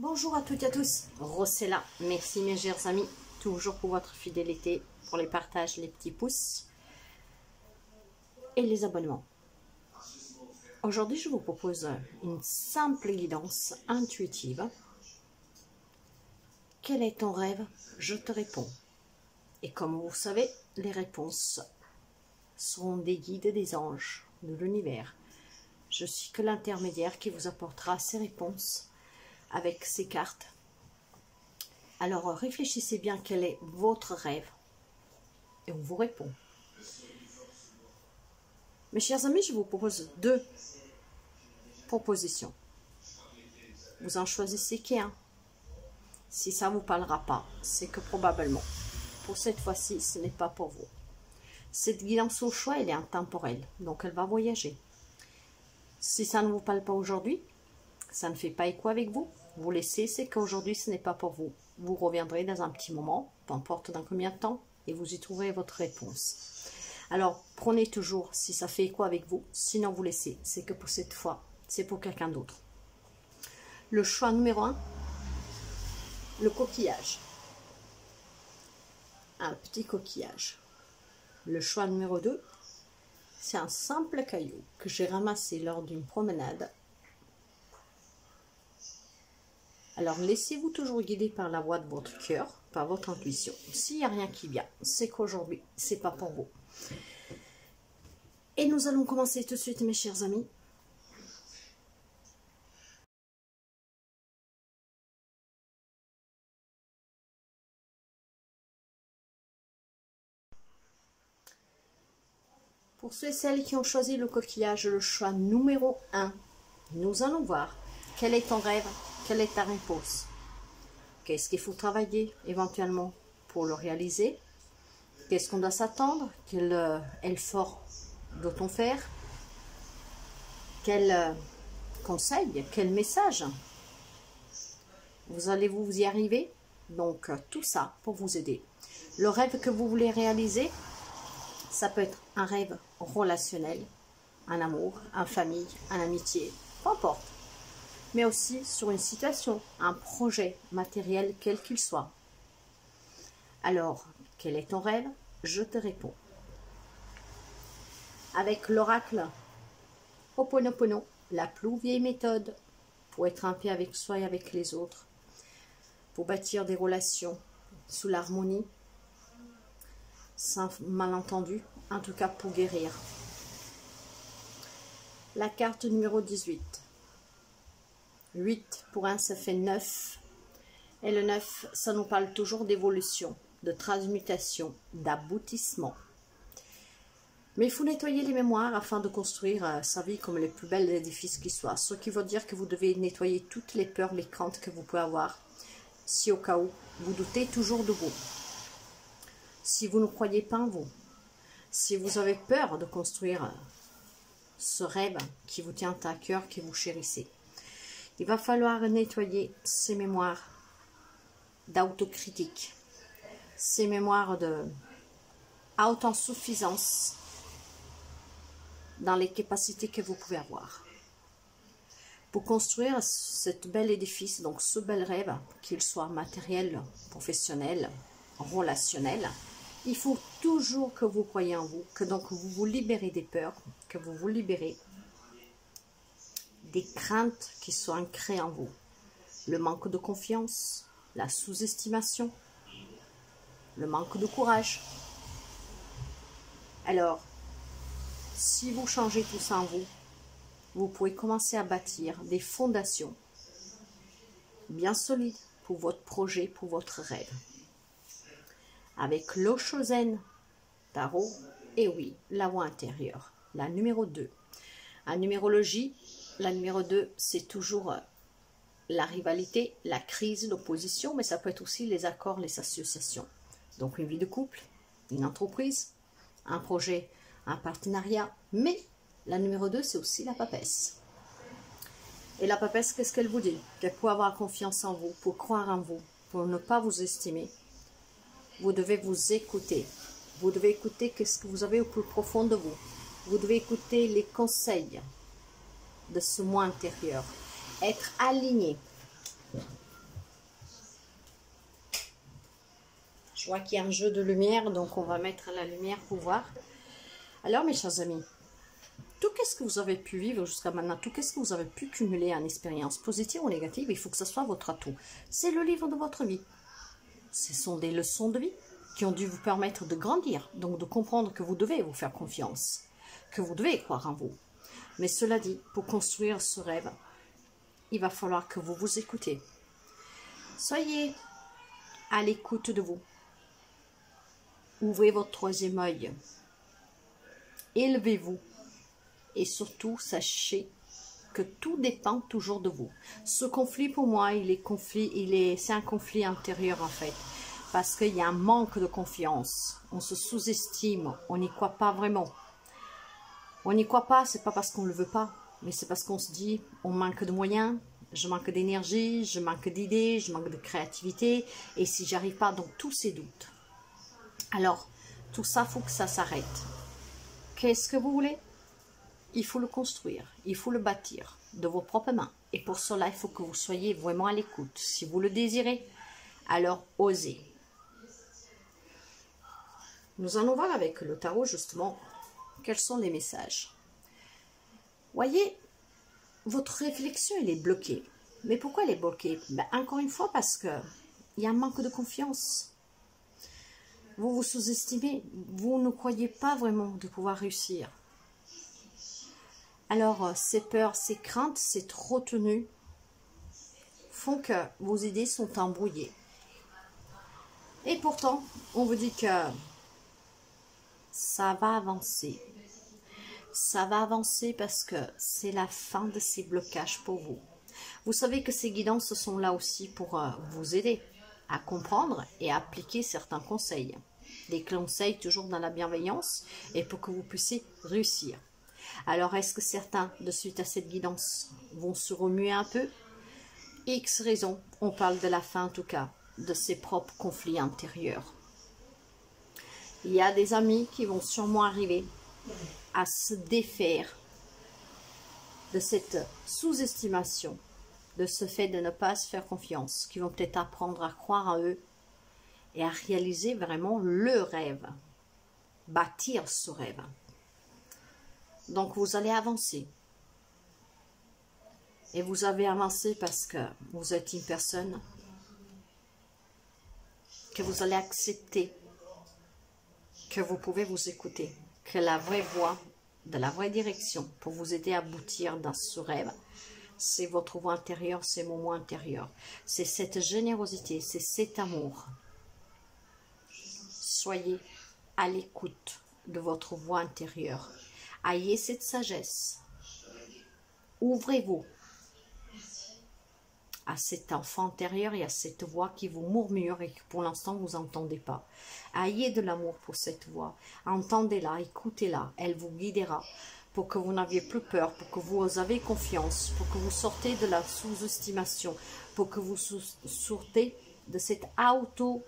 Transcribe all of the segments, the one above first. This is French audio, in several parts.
Bonjour à toutes et à tous, Rosella, merci mes chers amis, toujours pour votre fidélité, pour les partages, les petits pouces et les abonnements. Aujourd'hui, je vous propose une simple guidance intuitive. Quel est ton rêve? Je te réponds. Et comme vous savez, les réponses sont des guides et des anges de l'univers. Je suis que l'intermédiaire qui vous apportera ces réponses avec ces cartes. Alors réfléchissez bien quel est votre rêve et on vous répond. Mes chers amis, je vous propose deux propositions. Vous en choisissez qu'un. Si ça ne vous parlera pas, c'est que probablement, pour cette fois-ci, ce n'est pas pour vous. Cette guidance au choix, elle est intemporelle, donc elle va voyager. Si ça ne vous parle pas aujourd'hui, ça ne fait pas écho avec vous, vous laissez, c'est qu'aujourd'hui ce n'est pas pour vous. Vous reviendrez dans un petit moment, peu importe dans combien de temps, et vous y trouverez votre réponse. Alors prenez toujours si ça fait écho avec vous, sinon vous laissez, c'est que pour cette fois, c'est pour quelqu'un d'autre. Le choix numéro 1, le coquillage. Un petit coquillage. Le choix numéro 2, c'est un simple caillou que j'ai ramassé lors d'une promenade. Alors, laissez-vous toujours guider par la voix de votre cœur, par votre intuition. S'il n'y a rien qui vient, c'est qu'aujourd'hui, ce n'est pas pour vous. Et nous allons commencer tout de suite, mes chers amis. Pour ceux et celles qui ont choisi le coquillage, le choix numéro 1, nous allons voir quel est ton rêve. Quelle est ta réponse? Qu'est-ce qu'il faut travailler éventuellement pour le réaliser? Qu'est-ce qu'on doit s'attendre? Quel effort doit-on faire? Quel conseil? Quel message? Vous allez-vous y arriver? Donc tout ça pour vous aider. Le rêve que vous voulez réaliser, ça peut être un rêve relationnel, un amour, une famille, une amitié, peu importe. Mais aussi sur une situation, un projet matériel quel qu'il soit. Alors, quel est ton rêve? Je te réponds. Avec l'oracle Ho'oponopono, la plus vieille méthode pour être en paix avec soi et avec les autres, pour bâtir des relations sous l'harmonie, sans malentendu, en tout cas pour guérir. La carte numéro 18. 8 pour 1, ça fait 9. Et le 9, ça nous parle toujours d'évolution, de transmutation, d'aboutissement. Mais il faut nettoyer les mémoires afin de construire sa vie comme le plus bel édifice qui soit. Ce qui veut dire que vous devez nettoyer toutes les peurs, les craintes que vous pouvez avoir. Si au cas où, vous doutez toujours de vous. Si vous ne croyez pas en vous. Si vous avez peur de construire ce rêve qui vous tient à cœur, que vous chérissez. Il va falloir nettoyer ces mémoires d'autocritique, ces mémoires d'autosuffisance dans les capacités que vous pouvez avoir. Pour construire ce bel édifice, donc ce bel rêve, qu'il soit matériel, professionnel, relationnel, il faut toujours que vous croyez en vous, que donc vous vous libérez des peurs, que vous vous libérez des craintes qui sont ancrées en vous, le manque de confiance, la sous-estimation, le manque de courage. Alors, si vous changez tout ça en vous, vous pouvez commencer à bâtir des fondations bien solides pour votre projet, pour votre rêve. Avec l'eau Chosen, tarot, et oui, la voix intérieure, la numéro 2. En numérologie, la numéro 2, c'est toujours la rivalité, la crise, l'opposition, mais ça peut être aussi les accords, les associations. Donc une vie de couple, une entreprise, un projet, un partenariat. Mais la numéro 2, c'est aussi la papesse. Et la papesse, qu'est-ce qu'elle vous dit? Qu'elle peut avoir confiance en vous, pour croire en vous, pour ne pas vous estimer. Vous devez vous écouter. Vous devez écouter ce que vous avez au plus profond de vous. Vous devez écouter les conseils de ce moi intérieur, être aligné vois qu'il y a un jeu de lumière, donc on va mettre la lumière pour voir. Alors mes chers amis, tout qu'est-ce que vous avez pu vivre jusqu'à maintenant, tout qu'est-ce que vous avez pu cumuler en expérience positive ou négative, il faut que ce soit votre atout. C'est le livre de votre vie. Ce sont des leçons de vie qui ont dû vous permettre de grandir, donc de comprendre que vous devez vous faire confiance, que vous devez croire en vous. Mais cela dit, pour construire ce rêve, il va falloir que vous vous écoutez. Soyez à l'écoute de vous. Ouvrez votre troisième œil. Élevez-vous. Et surtout, sachez que tout dépend toujours de vous. Ce conflit, pour moi, c'est un conflit intérieur en fait. Parce qu'il y a un manque de confiance. On se sous-estime. On n'y croit pas vraiment. On n'y croit pas, c'est pas parce qu'on ne le veut pas. Mais c'est parce qu'on se dit, on manque de moyens, je manque d'énergie, je manque d'idées, je manque de créativité. Et si j'arrive pas, donc tous ces doutes. Alors, tout ça, il faut que ça s'arrête. Qu'est-ce que vous voulez? Il faut le construire, il faut le bâtir de vos propres mains. Et pour cela, il faut que vous soyez vraiment à l'écoute. Si vous le désirez, alors osez. Nous allons voir avec le tarot, justement, quels sont les messages. Voyez, votre réflexion, elle est bloquée. Mais pourquoi elle est bloquée? Ben, encore une fois, parce qu'il y a un manque de confiance. Vous vous sous-estimez, vous ne croyez pas vraiment de pouvoir réussir. Alors, ces peurs, ces craintes, cette retenue font que vos idées sont embrouillées. Et pourtant, on vous dit que ça va avancer. Ça va avancer parce que c'est la fin de ces blocages pour vous. Vous savez que ces guidances sont là aussi pour vous aider à comprendre et à appliquer certains conseils. Des conseils toujours dans la bienveillance et pour que vous puissiez réussir. Alors, est-ce que certains, de suite à cette guidance, vont se remuer un peu? X raisons, on parle de la fin en tout cas, de ses propres conflits intérieurs. Il y a des amis qui vont sûrement arriver à se défaire de cette sous-estimation, de ce fait de ne pas se faire confiance, qui vont peut-être apprendre à croire en eux et à réaliser vraiment le rêve, bâtir ce rêve. Donc vous allez avancer. Et vous avez avancé parce que vous êtes une personne que vous allez accepter, que vous pouvez vous écouter, que la vraie voie, de la vraie direction pour vous aider à aboutir dans ce rêve, c'est votre voix intérieure, c'est mon moi intérieur. C'est cette générosité, c'est cet amour. Soyez à l'écoute de votre voix intérieure. Ayez cette sagesse. Ouvrez-vous à cet enfant intérieur et à cette voix qui vous murmure et que pour l'instant vous n'entendez pas. Ayez de l'amour pour cette voix. Entendez-la, écoutez-la. Elle vous guidera pour que vous n'ayez plus peur, pour que vous ayez confiance, pour que vous sortez de la sous-estimation, pour que vous sortez de cette auto.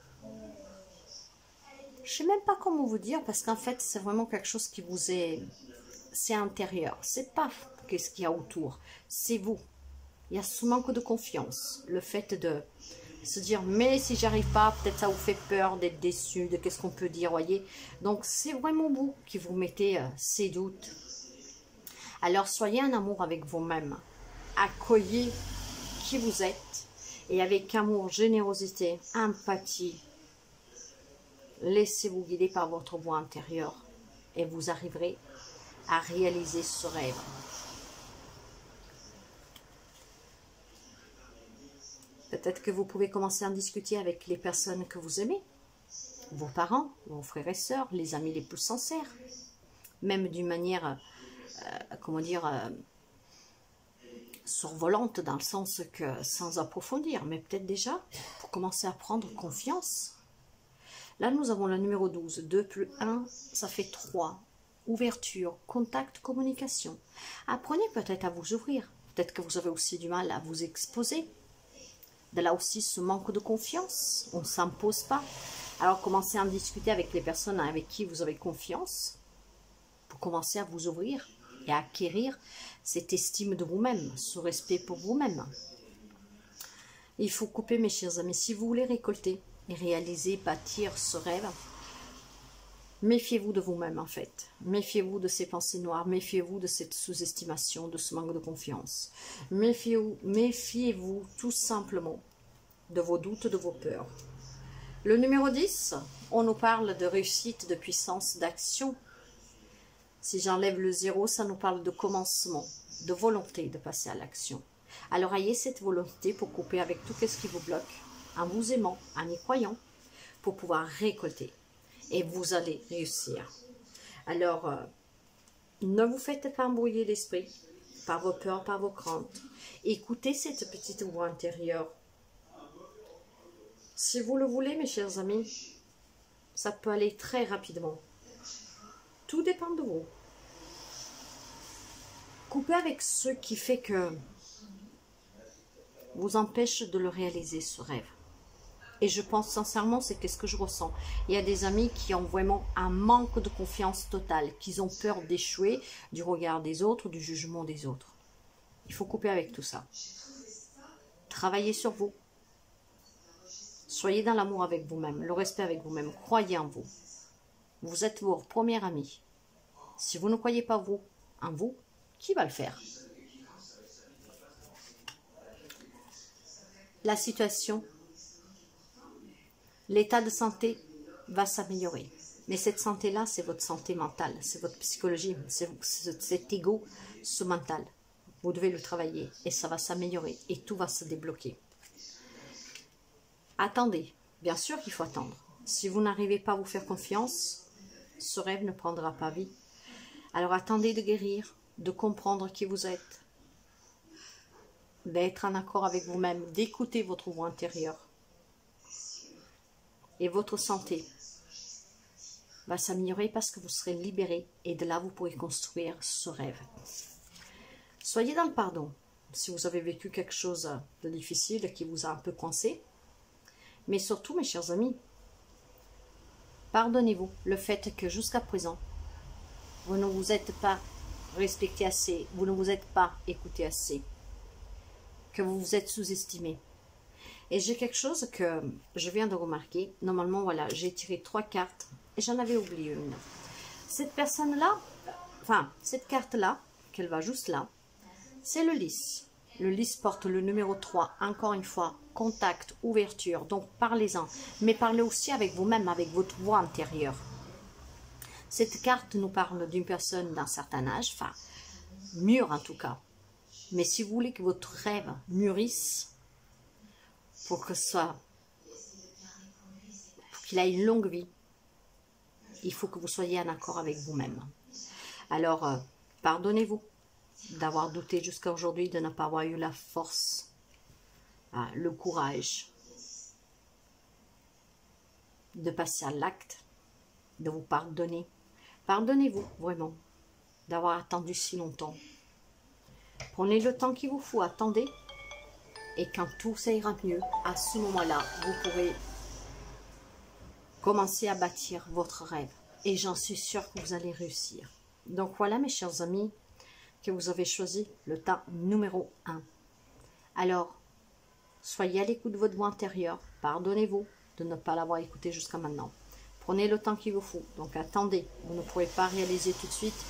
Je ne sais même pas comment vous dire parce qu'en fait c'est vraiment quelque chose qui vous est... C'est intérieur, c'est pas qu'est-ce qu'il y a autour, c'est vous. Il y a ce manque de confiance, le fait de se dire mais si j'arrive pas, peut-être ça vous fait peur d'être déçu, de qu'est-ce qu'on peut dire, voyez. Donc c'est vraiment vous qui vous mettez ces doutes. Alors soyez en amour avec vous-même, accueillez qui vous êtes et avec amour, générosité, empathie, laissez-vous guider par votre voix intérieure et vous arriverez à réaliser ce rêve. Peut-être que vous pouvez commencer à en discuter avec les personnes que vous aimez, vos parents, vos frères et sœurs, les amis les plus sincères, même d'une manière, comment dire, survolante dans le sens que sans approfondir, mais peut-être déjà pour commencer à prendre confiance. Là, nous avons la numéro 12, 2 plus 1, ça fait 3. Ouverture, contact, communication. Apprenez peut-être à vous ouvrir. Peut-être que vous avez aussi du mal à vous exposer. De là aussi, ce manque de confiance. On ne s'impose pas. Alors, commencez à en discuter avec les personnes avec qui vous avez confiance pour commencer à vous ouvrir et à acquérir cette estime de vous-même, ce respect pour vous-même. Il faut couper, mes chers amis, si vous voulez récolter. et réaliser, bâtir ce rêve. Méfiez-vous de vous-même en fait, méfiez-vous de ces pensées noires, méfiez-vous de cette sous-estimation, de ce manque de confiance. Méfiez-vous tout simplement de vos doutes, de vos peurs. Le numéro 10, on nous parle de réussite, de puissance, d'action. Si j'enlève le 0, ça nous parle de commencement, de volonté de passer à l'action. Alors ayez cette volonté pour couper avec tout ce qui vous bloque, en vous aimant, en y croyant, pour pouvoir récolter. Et vous allez réussir. Alors, ne vous faites pas embrouiller l'esprit par vos peurs, par vos craintes. Écoutez cette petite voix intérieure. Si vous le voulez, mes chers amis, ça peut aller très rapidement. Tout dépend de vous. Coupez avec ce qui fait que vous empêche de le réaliser, ce rêve. Et je pense sincèrement, c'est qu'est-ce que je ressens. Il y a des amis qui ont vraiment un manque de confiance totale, qu'ils ont peur d'échouer, du regard des autres, du jugement des autres. Il faut couper avec tout ça. Travaillez sur vous. Soyez dans l'amour avec vous-même, le respect avec vous-même. Croyez en vous. Vous êtes votre premier ami. Si vous ne croyez pas vous, en vous, qui va le faire? La situation, l'état de santé va s'améliorer. Mais cette santé-là, c'est votre santé mentale, c'est votre psychologie, c'est cet ego, ce mental. Vous devez le travailler et ça va s'améliorer et tout va se débloquer. Attendez. Bien sûr qu'il faut attendre. Si vous n'arrivez pas à vous faire confiance, ce rêve ne prendra pas vie. Alors attendez de guérir, de comprendre qui vous êtes, d'être en accord avec vous-même, d'écouter votre voix intérieure. Et votre santé va s'améliorer parce que vous serez libéré. Et de là, vous pourrez construire ce rêve. Soyez dans le pardon. Si vous avez vécu quelque chose de difficile qui vous a un peu coincé. Mais surtout, mes chers amis, pardonnez-vous le fait que jusqu'à présent, vous ne vous êtes pas respecté assez. Vous ne vous êtes pas écouté assez. Que vous vous êtes sous-estimé. Et j'ai quelque chose que je viens de remarquer. Normalement, voilà, j'ai tiré 3 cartes et j'en avais oublié une. Cette personne-là, enfin, cette carte-là, qu'elle va juste là, c'est le lys. Le lys porte le numéro 3, encore une fois, contact, ouverture. Donc, parlez-en, mais parlez aussi avec vous-même, avec votre voix intérieure. Cette carte nous parle d'une personne d'un certain âge, enfin, mûre en tout cas. Mais si vous voulez que votre rêve mûrisse, pour que ça, pour qu'il ait une longue vie, il faut que vous soyez en accord avec vous-même. Alors, pardonnez-vous d'avoir douté jusqu'à aujourd'hui, de ne pas avoir eu la force, le courage de passer à l'acte, de vous pardonner. Pardonnez-vous vraiment d'avoir attendu si longtemps. Prenez le temps qu'il vous faut, attendez. Et quand tout ça ira mieux, à ce moment-là, vous pourrez commencer à bâtir votre rêve. Et j'en suis sûre que vous allez réussir. Donc voilà, mes chers amis, que vous avez choisi le tas numéro 1. Alors, soyez à l'écoute de votre voix intérieure. Pardonnez-vous de ne pas l'avoir écouté jusqu'à maintenant. Prenez le temps qu'il vous faut. Donc attendez, vous ne pourrez pas réaliser tout de suite.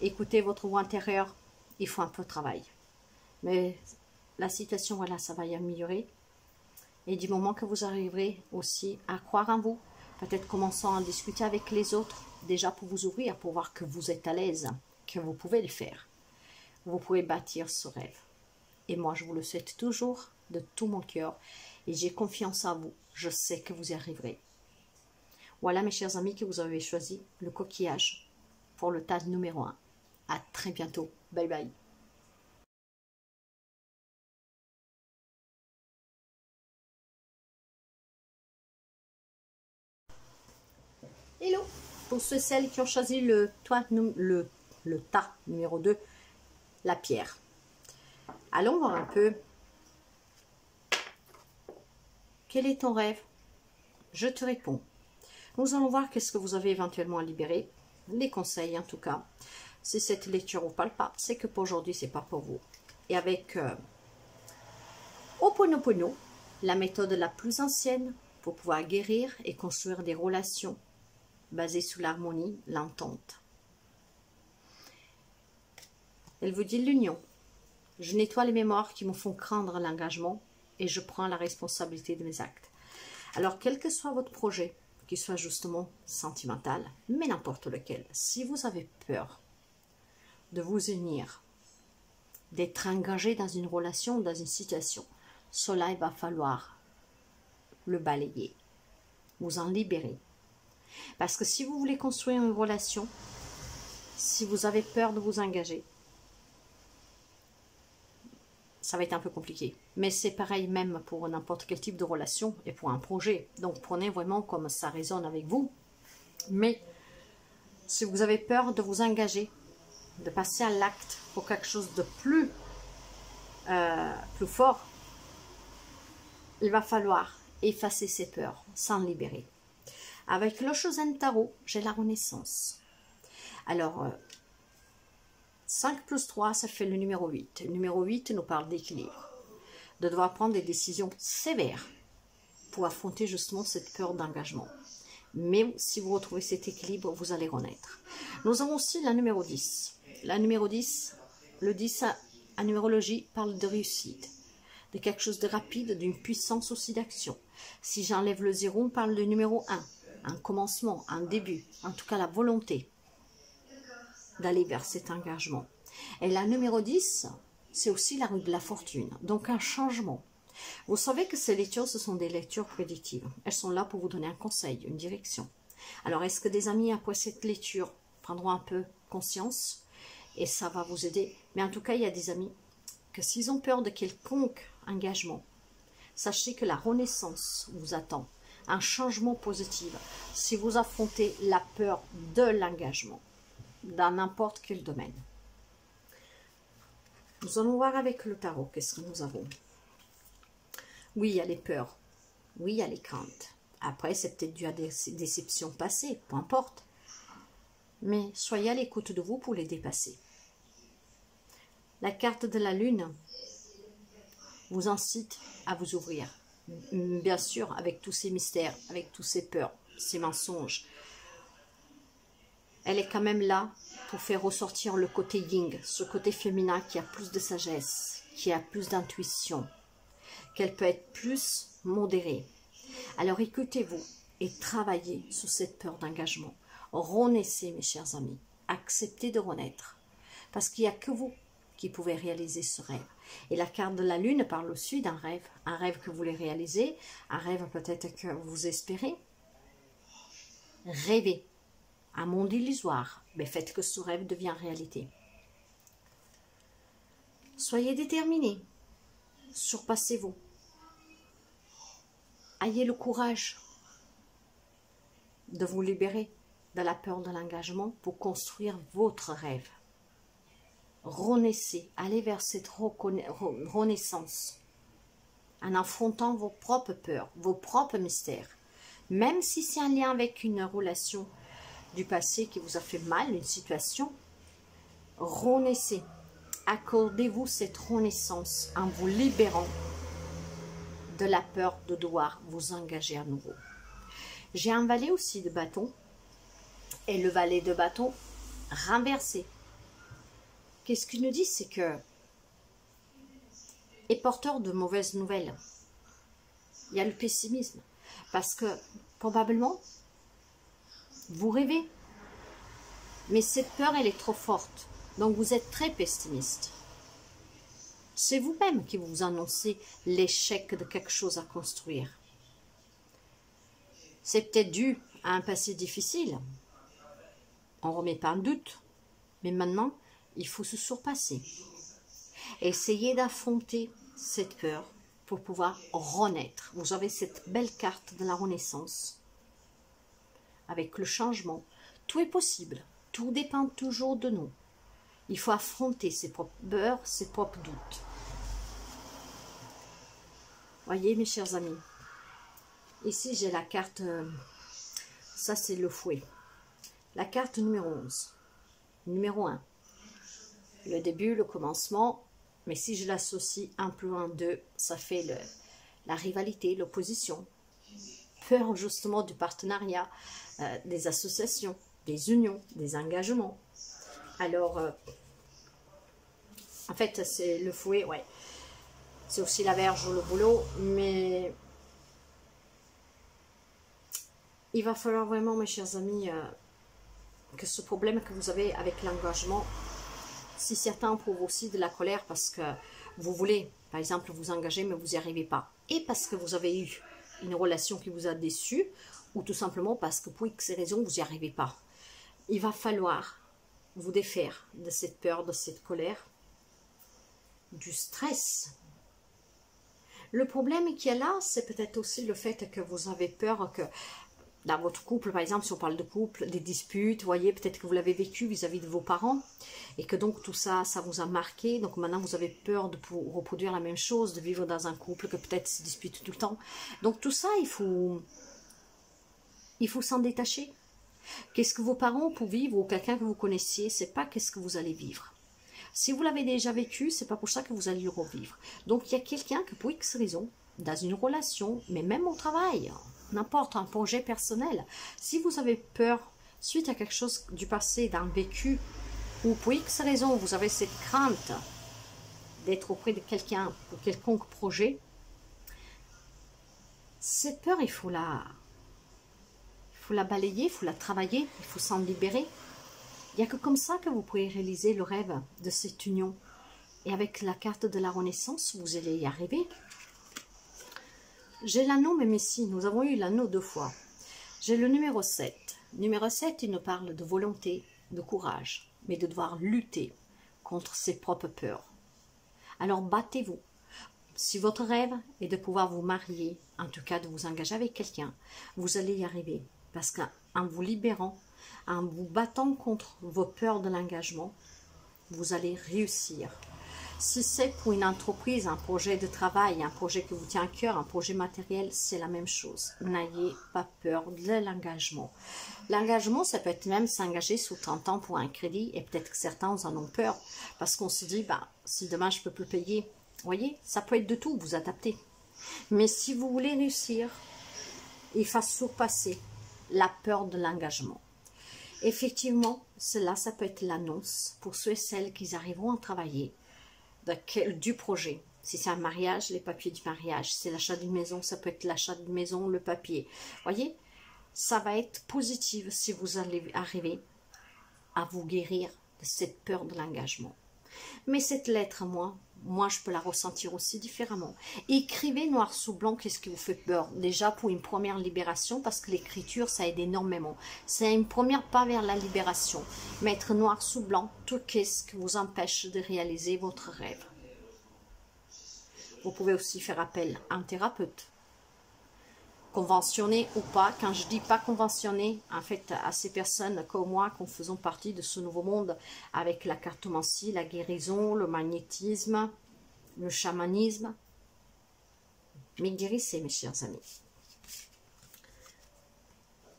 Écoutez votre voix intérieure. Il faut un peu de travail. Mais la situation, voilà, ça va y améliorer. Et du moment que vous arriverez aussi à croire en vous, peut-être commençant à discuter avec les autres, déjà pour vous ouvrir, pour voir que vous êtes à l'aise, que vous pouvez le faire. Vous pouvez bâtir ce rêve. Et moi, je vous le souhaite toujours, de tout mon cœur. Et j'ai confiance en vous. Je sais que vous y arriverez. Voilà, mes chers amis, que vous avez choisi le coquillage pour le tas numéro 1. À très bientôt. Bye bye. Hello, pour ceux et celles qui ont choisi le tas numéro 2, la pierre. Allons voir un peu. Quel est ton rêve? Je te réponds. Nous allons voir qu'est-ce que vous avez éventuellement à libérer. Les conseils en tout cas. Si cette lecture vous parle pas, c'est que pour aujourd'hui, c'est pas pour vous. Et avec Ho'oponopono, la méthode la plus ancienne, pour pouvoir guérir et construire des relations basées sur l'harmonie, l'entente. Elle vous dit l'union. Je nettoie les mémoires qui me font craindre l'engagement et je prends la responsabilité de mes actes. Alors, quel que soit votre projet, qu'il soit justement sentimental, mais n'importe lequel, si vous avez peur de vous unir, d'être engagé dans une relation, dans une situation, cela, il va falloir le balayer, vous en libérer. Parce que si vous voulez construire une relation, si vous avez peur de vous engager, ça va être un peu compliqué. Mais c'est pareil même pour n'importe quel type de relation et pour un projet. Donc prenez vraiment comme ça résonne avec vous. Mais si vous avez peur de vous engager, de passer à l'acte pour quelque chose de plus fort, il va falloir effacer ses peurs, s'en libérer. Avec le Shozen Tarot, j'ai la Renaissance. Alors, 5 plus 3, ça fait le numéro 8. Le numéro 8 nous parle d'équilibre, de devoir prendre des décisions sévères pour affronter justement cette peur d'engagement. Mais si vous retrouvez cet équilibre, vous allez renaître. Nous avons aussi la numéro 10. La numéro 10, le 10 en numérologie parle de réussite, de quelque chose de rapide, d'une puissance aussi d'action. Si j'enlève le 0, on parle de numéro 1, un commencement, un début, en tout cas la volonté d'aller vers cet engagement. Et la numéro 10, c'est aussi la rue de la fortune, donc un changement. Vous savez que ces lectures, ce sont des lectures prédictives. Elles sont là pour vous donner un conseil, une direction. Alors, est-ce que des amis, après cette lecture, prendront un peu conscience et ça va vous aider? Mais en tout cas, il y a des amis que s'ils ont peur de quelconque engagement, sachez que la renaissance vous attend, un changement positif, si vous affrontez la peur de l'engagement dans n'importe quel domaine. Nous allons voir avec le tarot qu'est-ce que nous avons. Oui, il y a les peurs. Oui, il y a les craintes. Après, c'est peut-être dû à des déceptions passées, peu importe. Mais soyez à l'écoute de vous pour les dépasser. La carte de la lune vous incite à vous ouvrir. Bien sûr, avec tous ces mystères, avec toutes ces peurs, ces mensonges, elle est quand même là pour faire ressortir le côté yin, ce côté féminin qui a plus de sagesse, qui a plus d'intuition, qu'elle peut être plus modérée. Alors écoutez-vous et travaillez sur cette peur d'engagement. Renaissez, mes chers amis, acceptez de renaître, parce qu'il n'y a que vous qui pouvez réaliser ce rêve. Et la carte de la lune parle aussi d'un rêve, un rêve que vous voulez réaliser, un rêve peut-être que vous espérez. Rêvez. Un monde illusoire, mais faites que ce rêve devienne réalité. Soyez déterminés, surpassez-vous, ayez le courage de vous libérer de la peur de l'engagement pour construire votre rêve. Renaissez, allez vers cette renaissance en affrontant vos propres peurs, vos propres mystères, même si c'est un lien avec une relation du passé qui vous a fait mal, une situation. Renaissez, accordez-vous cette renaissance en vous libérant de la peur de devoir vous engager à nouveau. J'ai un valet aussi de bâton, et le valet de bâton renversé. Qu'est-ce qu'il nous dit? C'est que est porteur de mauvaises nouvelles. Il y a le pessimisme, parce que probablement vous rêvez, mais cette peur, elle est trop forte, donc vous êtes très pessimiste. C'est vous-même qui vous annoncez l'échec de quelque chose à construire. C'est peut-être dû à un passé difficile, on ne remet pas en doute, mais maintenant, il faut se surpasser. Essayez d'affronter cette peur pour pouvoir renaître. Vous avez cette belle carte de la renaissance. Avec le changement, tout est possible. Tout dépend toujours de nous. Il faut affronter ses propres peurs, ses propres doutes. Voyez, mes chers amis, ici j'ai la carte, ça c'est le fouet. La carte numéro 11, numéro 1. Le début, le commencement, mais si je l'associe un plus un, deux, ça fait la rivalité, l'opposition. faire justement du partenariat, des associations, des unions, des engagements. Alors, en fait, c'est le fouet, ouais. C'est aussi la verge ou le boulot, mais il va falloir vraiment, mes chers amis, que ce problème que vous avez avec l'engagement, si certains prouvent aussi de la colère parce que vous voulez, par exemple, vous engager, mais vous n'y arrivez pas, et parce que vous avez eu une relation qui vous a déçu, ou tout simplement parce que pour X raisons, vous n'y arrivez pas. Il va falloir vous défaire de cette peur, de cette colère, du stress. Le problème qu'il y a là, c'est peut-être aussi le fait que vous avez peur que dans votre couple, par exemple, si on parle de couple, des disputes, vous voyez, peut-être que vous l'avez vécu vis-à-vis de vos parents, et que donc tout ça, ça vous a marqué, donc maintenant vous avez peur de reproduire la même chose, de vivre dans un couple que peut-être se dispute tout le temps. Donc tout ça, il faut s'en détacher. Qu'est-ce que vos parents pour vivre, ou quelqu'un que vous connaissiez, c'est pas qu'est-ce que vous allez vivre. Si vous l'avez déjà vécu, c'est pas pour ça que vous allez le revivre. Donc il y a quelqu'un que pour X raison, dans une relation, mais même au travail, n'importe, un projet personnel. Si vous avez peur, suite à quelque chose du passé, d'un vécu, ou pour X raison, vous avez cette crainte d'être auprès de quelqu'un pour quelconque projet, cette peur, il faut la balayer, il faut la travailler, il faut s'en libérer. Il n'y a que comme ça que vous pouvez réaliser le rêve de cette union. Et avec la carte de la Renaissance, vous allez y arriver. J'ai l'anneau, même ici, nous avons eu l'anneau 2 fois. J'ai le numéro 7. Numéro 7, il nous parle de volonté, de courage, mais de devoir lutter contre ses propres peurs. Alors battez-vous. Si votre rêve est de pouvoir vous marier, en tout cas de vous engager avec quelqu'un, vous allez y arriver. Parce qu'en vous libérant, en vous battant contre vos peurs de l'engagement, vous allez réussir. Si c'est pour une entreprise, un projet de travail, un projet qui vous tient à cœur, un projet matériel, c'est la même chose. N'ayez pas peur de l'engagement. L'engagement, ça peut être même s'engager sous 30 ans pour un crédit, et peut-être que certains en ont peur, parce qu'on se dit, bah, si demain je ne peux plus payer, vous voyez, ça peut être de tout, vous adaptez. Mais si vous voulez réussir, il faut surpasser la peur de l'engagement. Effectivement, cela, ça peut être l'annonce pour ceux et celles qui arriveront à travailler du projet. Si c'est un mariage, les papiers du mariage. Si c'est l'achat d'une maison, ça peut être l'achat d'une maison, le papier. Voyez, ça va être positif si vous allez arriver à vous guérir de cette peur de l'engagement. Mais cette lettre, moi je peux la ressentir aussi différemment. Écrivez noir sur blanc qu'est-ce qui vous fait peur, déjà pour une première libération, parce que l'écriture, ça aide énormément. C'est un premier pas vers la libération, mettre noir sur blanc tout qu'est-ce qui vous empêche de réaliser votre rêve. Vous pouvez aussi faire appel à un thérapeute, conventionné ou pas. Quand je dis pas conventionné, en fait, à ces personnes comme moi, qui faisons partie de ce nouveau monde, avec la cartomancie, la guérison, le magnétisme, le chamanisme. Mais guérissez, mes chers amis.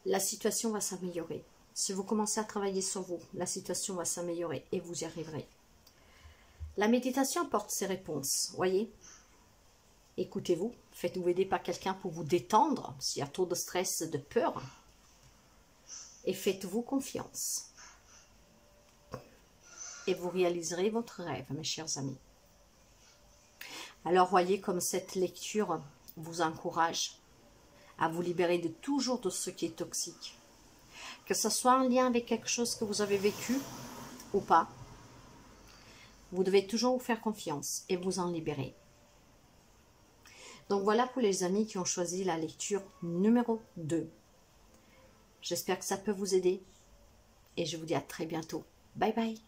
La situation va s'améliorer. Si vous commencez à travailler sur vous, la situation va s'améliorer et vous y arriverez. La méditation apporte ses réponses, voyez. Écoutez-vous, faites-vous aider par quelqu'un pour vous détendre s'il y a trop de stress, de peur, et faites-vous confiance. Et vous réaliserez votre rêve, mes chers amis. Alors voyez comme cette lecture vous encourage à vous libérer de toujours de ce qui est toxique. Que ce soit en lien avec quelque chose que vous avez vécu ou pas, vous devez toujours vous faire confiance et vous en libérer. Donc voilà pour les amis qui ont choisi la lecture numéro 2. J'espère que ça peut vous aider et je vous dis à très bientôt. Bye bye.